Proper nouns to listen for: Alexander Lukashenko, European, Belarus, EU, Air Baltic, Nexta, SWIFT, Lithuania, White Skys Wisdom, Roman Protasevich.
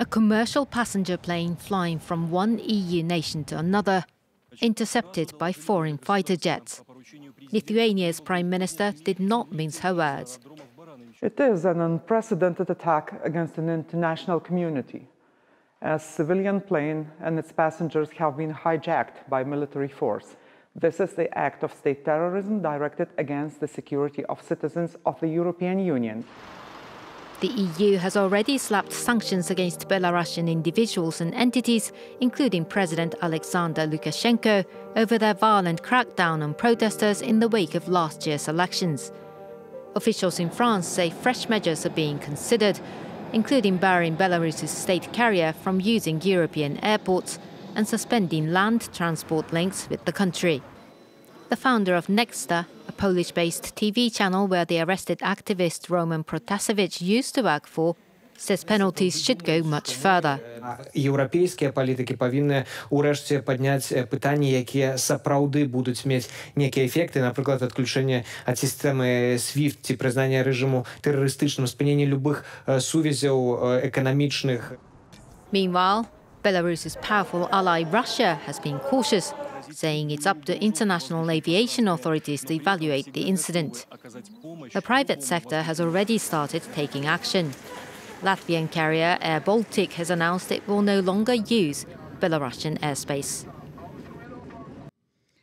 a commercial passenger plane flying from one EU nation to another, intercepted by foreign fighter jets. Lithuania's prime minister did not mince her words. It is an unprecedented attack against an international community, as a civilian plane and its passengers have been hijacked by military force. This is the act of state terrorism directed against the security of citizens of the European Union. The EU has already slapped sanctions against Belarusian individuals and entities, including President Alexander Lukashenko, over their violent crackdown on protesters in the wake of last year's elections. Officials in France say fresh measures are being considered, including barring Belarus's state carrier from using European airports and suspending land transport links with the country. The founder of Nexta, a Polish-based TV channel where the arrested activist Roman Protasevich used to work for, says penalties should go much further. Європейські політики повинні урешті підняти питання, які справді будуть мати некі ефекти, наприклад, відключення від системи SWIFT, признання режиму терористичним, спинення любих сувязів економічних. Meanwhile, Belarus's powerful ally Russia has been cautious, saying it's up to international aviation authorities to evaluate the incident. The private sector has already started taking action. Latvian carrier Air Baltic has announced it will no longer use Belarusian airspace.